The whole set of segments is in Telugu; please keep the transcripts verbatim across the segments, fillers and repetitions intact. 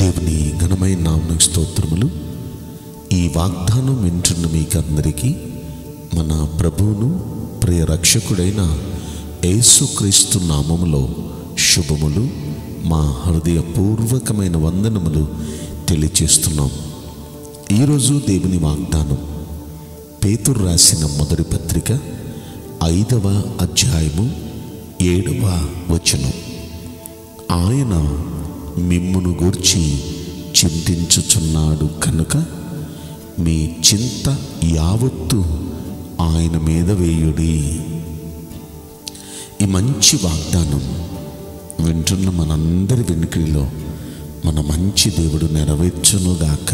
దేవుని ఘనమైన నామమునకు స్తోత్రములు। ఈ వాగ్దానం వింటున్న మీకందరికీ మన ప్రభువును ప్రియ రక్షకుడైన యేసుక్రీస్తు నామములో శుభములు, మా హృదయపూర్వకమైన వందనములు తెలియజేస్తున్నాం। ఈరోజు దేవుని వాగ్దానం పేతురు రాసిన మొదటి పత్రిక ఐదవ అధ్యాయము ఏడవ వచనం, ఆయన మిమ్మును గూర్చి చింతించుచున్నాడు కనుక మీ చింత యావత్తు ఆయన మీద వేయుడి। ఈ మంచి వాగ్దానం వింటున్న మనందరి వెనుకలో మన మంచి దేవుడు నెరవేర్చునుగాక,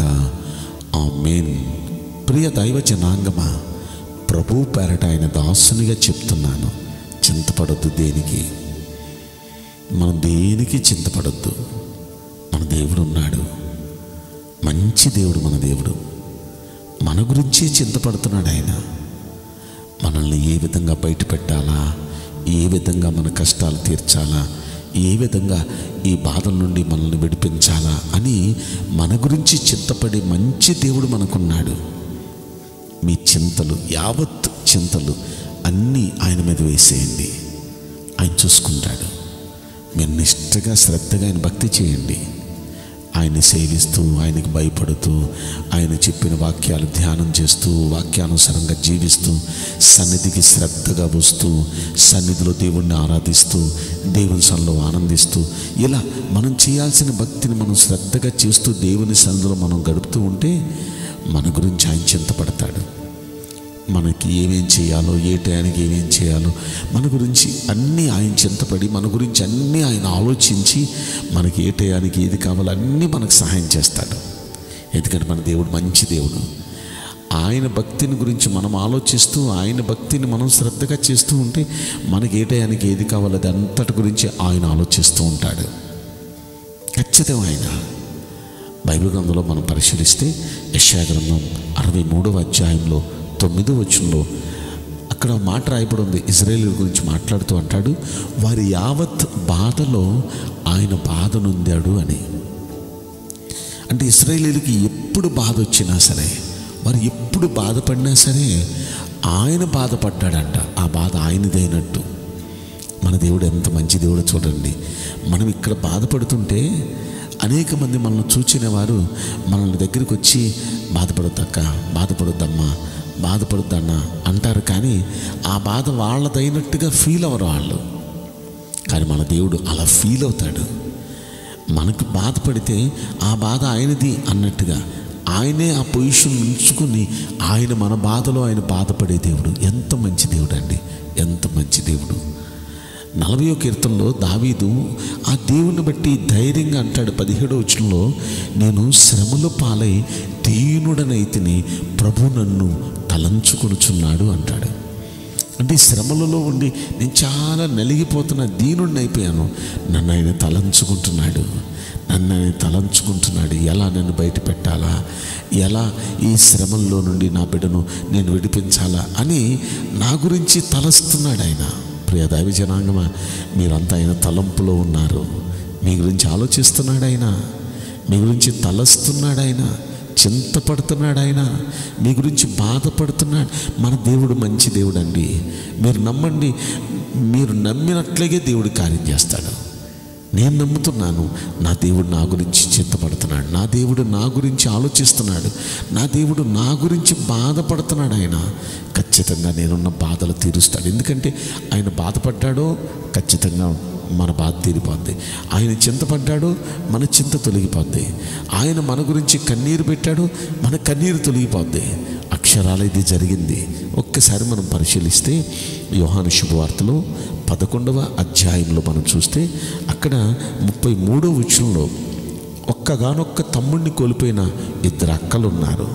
ఆమేన్। ప్రియ దైవ జనాంగమా, ప్రభు పేరట ఆయన దాసునిగా చెప్తున్నాను, చింతపడొద్దు। దేనికి మనం దేనికి చింతపడొద్దు। మన దేవుడు ఉన్నాడు, మంచి దేవుడు మన దేవుడు, మన గురించే చింతపడుతున్నాడు ఆయన। మనల్ని ఏ విధంగా బయట పెట్టాలా, ఏ విధంగా మన కష్టాలు తీర్చాలా, ఏ విధంగా ఈ బాధల నుండి మనల్ని విడిపించాలా అని మన గురించి చింతపడే మంచి దేవుడు మనకున్నాడు। మీ చింతలు యావత్ చింతలు అన్నీ ఆయన మీద వేసేయండి, ఆయన చూసుకుంటాడు। మీరు నిష్ఠగా శ్రద్ధగా ఆయన భక్తి చేయండి, ఆయన్ని సేవిస్తూ, ఆయనకు భయపడుతూ, ఆయన చెప్పిన వాక్యాలు ధ్యానం చేస్తూ, వాక్యానుసారంగా జీవిస్తూ, సన్నిధికి శ్రద్ధగా వస్తూ, సన్నిధిలో దేవుణ్ణి ఆరాధిస్తూ, దేవుని సన్నిధిలో ఆనందిస్తూ, ఇలా మనం చేయాల్సిన భక్తిని మనం శ్రద్ధగా చేస్తూ దేవుని సన్నిధిలో మనం గడుపుతూ ఉంటే మన గురించి ఆయన చింతపడతాడు। మనకి ఏమేం చేయాలో, ఏ టయానికి ఏమేం చేయాలో మన గురించి అన్నీ ఆయన చింతపడి, మన గురించి అన్నీ ఆయన ఆలోచించి, మనకి ఏ టయానికి ఏది కావాలో అన్నీ మనకు సహాయం చేస్తాడు। ఎందుకంటే మన దేవుడు మంచి దేవుడు, ఆయన భక్తిని గురించి మనం ఆలోచిస్తూ, ఆయన భక్తిని మనం శ్రద్ధగా చేస్తూ ఉంటే మనకి ఏ టయానికి ఏది కావాలో అది అంతటి గురించి ఆయన ఆలోచిస్తూ ఉంటాడు। ఖచ్చితం ఆయన బైబిల్ గ్రంథంలో మనం పరిశీలిస్తే యెషయా గ్రంథం అరవై మూడవ అధ్యాయంలో తొమ్మిదో వచనంలో అక్కడ మాట రాయబడి ఉంది, ఇజ్రాయేలు గురించి మాట్లాడుతూ అంటాడు, వారి యావత్ బాధలో ఆయన బాధ నొందాడు అని। అంటే ఇజ్రాయేలుకి ఎప్పుడు బాధ వచ్చినా సరే, వారు ఎప్పుడు బాధపడినా సరే ఆయన బాధపడ్డాడంట, ఆ బాధ ఆయనదైనట్టు। మన దేవుడు ఎంత మంచి దేవుడో చూడండి। మనం ఇక్కడ బాధపడుతుంటే అనేక మంది మనల్ని చూచిన వారు మనల్ని దగ్గరికి వచ్చి బాధపడొద్దక్క, బాధపడొద్దమ్మా, బాధపడొద్దన్న అంటారు, కానీ ఆ బాధ వాళ్ళదైనట్టుగా ఫీల్ అవ్వరు వాళ్ళు। కానీ మన దేవుడు అలా ఫీల్ అవుతాడు, మనకు బాధపడితే ఆ బాధ ఆయనది అన్నట్టుగా ఆయనే ఆ పొజిషన్ ఉంచుకొని ఆయన మన బాధలో ఆయన బాధపడే దేవుడు। ఎంత మంచి దేవుడు అండి, ఎంత మంచి దేవుడు। నలభయో కీర్తనలో దావీదు ఆ దేవుని బట్టి ధైర్యంగా అంటాడు, పదిహేడో వచనంలో, నేను శ్రమల పాలై దీనుడనైతిని, ప్రభు నన్ను తలంచుకొనుచున్నాడు అంటాడు। అంటే శ్రమలలో ఉండి నేను చాలా నలిగిపోతున్న దీనుడిని అయిపోయాను, నన్ను ఆయన తలంచుకుంటున్నాడు, నన్ను ఆయన తలంచుకుంటున్నాడు ఎలా నన్ను బయట పెట్టాలా, ఎలా ఈ శ్రమల్లో నుండి నా బిడ్డను నేను విడిపించాలా అని నా గురించి తలస్తున్నాడు ఆయన। ప్రియ దైవ జనాంగమా, మీరంతా ఆయన తలంపులో ఉన్నారు, మీ గురించి ఆలోచిస్తున్నాడు ఆయన, మీ గురించి తలస్తున్నాడు ఆయన, చింతపడుతున్నాడు ఆయన, మీ గురించి బాధపడుతున్నాడు। మన దేవుడు మంచి దేవుడు అండి, మీరు నమ్మండి, మీరు నమ్మినట్లగే దేవుడు కార్యం చేస్తాడు। నేను నమ్ముతున్నాను, నా దేవుడు నా గురించి చింతపడుతున్నాడు, నా దేవుడు నా గురించి ఆలోచిస్తున్నాడు, నా దేవుడు నా గురించి బాధపడుతున్నాడు ఆయన। ఖచ్చితంగా నేనున్న బాధలు తీరుస్తాడు, ఎందుకంటే ఆయన బాధపడ్డాడో ఖచ్చితంగా మన బాధ తీరిపోద్ది, ఆయన చింతపడ్డాడో మన చింత తొలగిపోద్ది, ఆయన మన గురించి కన్నీరు పెట్టాడో మన కన్నీరు తొలగిపోద్ది। అక్షరాల ఇది జరిగింది। ఒక్కసారి మనం పరిశీలిస్తే యోహాను శుభవార్తలో పదకొండవ అధ్యాయంలో మనం చూస్తే అక్కడ ముప్పై మూడో వచనంలో ఒక్కగానొక్క తమ్ముడిని కోల్పోయిన ఇద్దరు అక్కలు ఉన్నారు,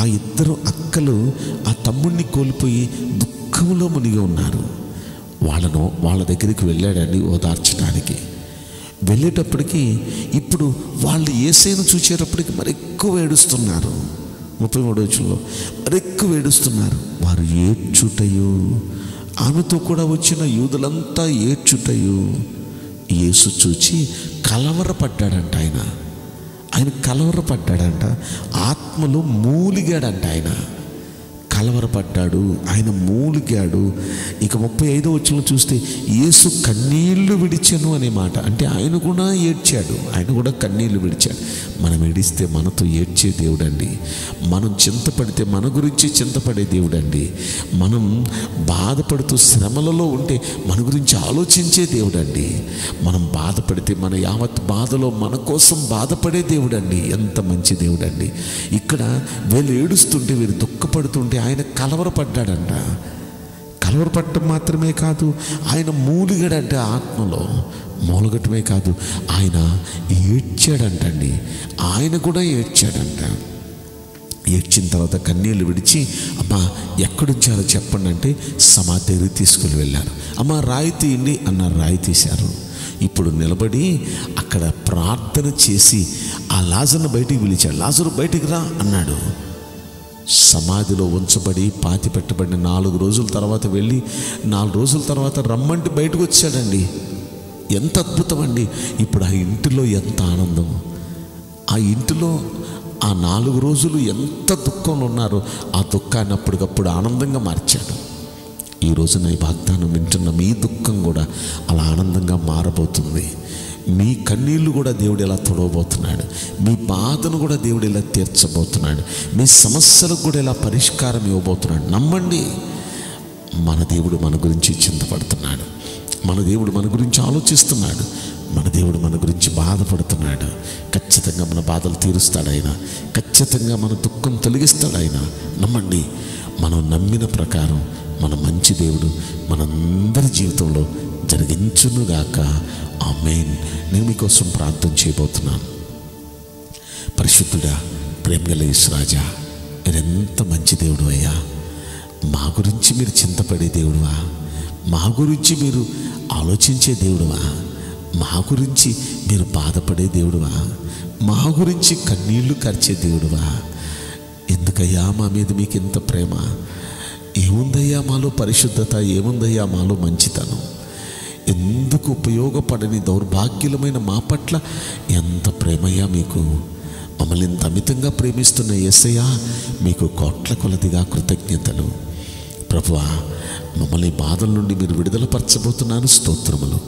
ఆ ఇద్దరు అక్కలు ఆ తమ్ముడిని కోల్పోయి దుఃఖంలో మునిగి ఉన్నారు। వాళ్ళను వాళ్ళ దగ్గరికి వెళ్ళాడండి ఓదార్చడానికి, వెళ్ళేటప్పటికి ఇప్పుడు వాళ్ళు యేసయ్యను చూసేటప్పటికి మరి ఎక్కువ ఏడుస్తున్నారు, ముప్పై మూడో వచనంలో మరి ఎక్కువ ఏడుస్తున్నారు, వారు ఏడ్చుటయు ఆమెతో కూడా వచ్చిన యూదులంతా ఏడ్చుటయు యేసు చూచి కలవరపడ్డాడంట ఆయన। ఆయన కలవరపడ్డాడంట, ఆత్మలో మూలిగాడంట. ఆయన కలవరపడ్డాడు, ఆయన మూలిగాడు. ఇక ముప్పై ఐదో వచనం చూస్తే యేసు కన్నీళ్లు విడిచెను అనే మాట, అంటే ఆయన కూడా ఏడ్చాడు, ఆయన కూడా కన్నీళ్లు విడిచాడు. మనం ఏడిస్తే మనతో ఏడ్చే దేవుడండి, మనం చింతపడితే మన గురించి చింతపడే దేవుడండి, మనం బాధపడుతూ శ్రమలలో ఉంటే మన గురించి ఆలోచించే దేవుడండి, మనం బాధపడితే మన యావత్ బాధలో మన కోసం బాధపడే దేవుడండి. ఎంత మంచి దేవుడండి. ఇక్కడ వీళ్ళు ఏడుస్తుంటే, వీరు దుఃఖపడుతుంటే ఆయన కలవరపడ్డాడంట. కలవరపడటం మాత్రమే కాదు, ఆయన మూలిగాడంట, ఆత్మలో మూలగటమే కాదు ఆయన ఏడ్చాడంటండి, ఆయన కూడా ఏడ్చాడంట. ఏడ్చిన తర్వాత కన్నీళ్ళు విడిచి, అమ్మ ఎక్కడుంచారో చెప్పండి అంటే సమాధి దగ్గరికి తీసుకుని వెళ్ళారు. అమ్మ రాయి తీయండి అన్నారు, రాయి తీశారు. ఇప్పుడు నిలబడి అక్కడ ప్రార్థన చేసి ఆ లాజర్ను బయటికి పిలిచాడు. లాజరు బయటికి రా అన్నాడు. సమాధిలో ఉంచబడి పాతి పెట్టబడిన నాలుగు రోజుల తర్వాత వెళ్ళి నాలుగు రోజుల తర్వాత రమ్మంటే బయటకు వచ్చాడండి. ఎంత అద్భుతం అండి. ఇప్పుడు ఆ ఇంటిలో ఎంత ఆనందం, ఆ ఇంటిలో ఆ నాలుగు రోజులు ఎంత దుఃఖంలో ఉన్నారో ఆ దుఃఖాన్ని అప్పటికప్పుడు ఆనందంగా మార్చాడు. ఈ రోజున ఈ వాగ్దానం వింటున్న మీ దుఃఖం కూడా అలా ఆనందంగా మారబోతుంది. మీ కన్నీళ్ళు కూడా దేవుడు ఇలా తుడవబోతున్నాడు, మీ బాధను కూడా దేవుడు ఇలా తీర్చబోతున్నాడు, మీ సమస్యలకు కూడా ఇలా పరిష్కారం ఇవ్వబోతున్నాడు. నమ్మండి, మన దేవుడు మన గురించి చింతపడుతున్నాడు, మన దేవుడు మన గురించి ఆలోచిస్తున్నాడు, మన దేవుడు మన గురించి బాధపడుతున్నాడు. ఖచ్చితంగా మన బాధలు తీరుస్తాడు ఆయన, ఖచ్చితంగా మన దుఃఖం తొలగిస్తాడు ఆయన. నమ్మండి, మనం నమ్మిన ప్రకారం మన మంచి దేవుడు మనందరి జీవితంలో జరిగించునుగాక. ఆమేన్. నేను మీకోసం ప్రార్థన చేయబోతున్నాను. పరిశుద్ధుడా, ప్రేమగల యేసురాజా, మీరెంత మంచి దేవుడు అయ్యా. మా గురించి మీరు చింతపడే దేవుడువా, మా గురించి మీరు ఆలోచించే దేవుడువా, మా గురించి మీరు బాధపడే దేవుడువా, మా గురించి కన్నీళ్లు కార్చే దేవుడువా. ఎందుకయ్యా మా మీద మీకు ఇంత ప్రేమ? ఏముందయ్యా మాలో పరిశుద్ధత? ఏముందయ్యా మాలో మంచితనం? ఎందుకు ఉపయోగపడని దౌర్భాగ్యులమైన మా పట్ల ఎంత ప్రేమయ్యా మీకు? మమ్మల్ని ఇంత అమితంగా ప్రేమిస్తున్న యేసయ్యా మీకు కోట్ల కొలదిగా కృతజ్ఞతలు. ప్రభువా, మమ్మల్ని బాధల నుండి మీరు విడుదల పరచబోతున్నాను. స్తోత్రములు.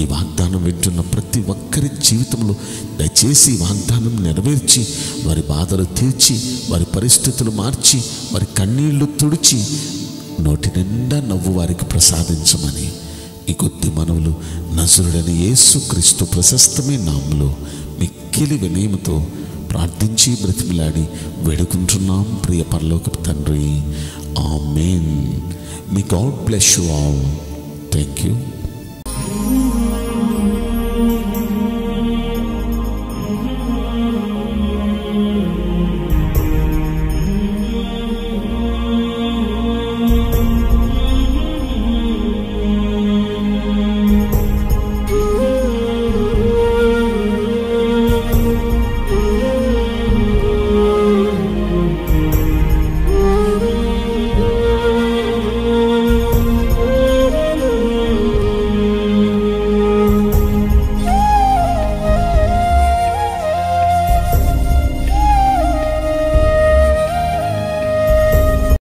ఈ వాగ్దానం వింటున్న ప్రతి ఒక్కరి జీవితంలో దయచేసి ఈ వాగ్దానం నెరవేర్చి, వారి బాధలు తీర్చి, వారి పరిస్థితులు మార్చి, వారి కన్నీళ్లు తుడిచి, నోటి నిండా నవ్వు వారికి ప్రసాదించమని ఈ కొద్ది మనవులు నజరుడని యేసు క్రీస్తు ప్రశస్తమే నామములో మిక్కిలి వినయముతో ప్రార్థించి బ్రతిమిలాడి వేడుకుంటున్నాం ప్రియ పరలోకపు తండ్రి. ఆమేన్. May God bless you all. Thank you.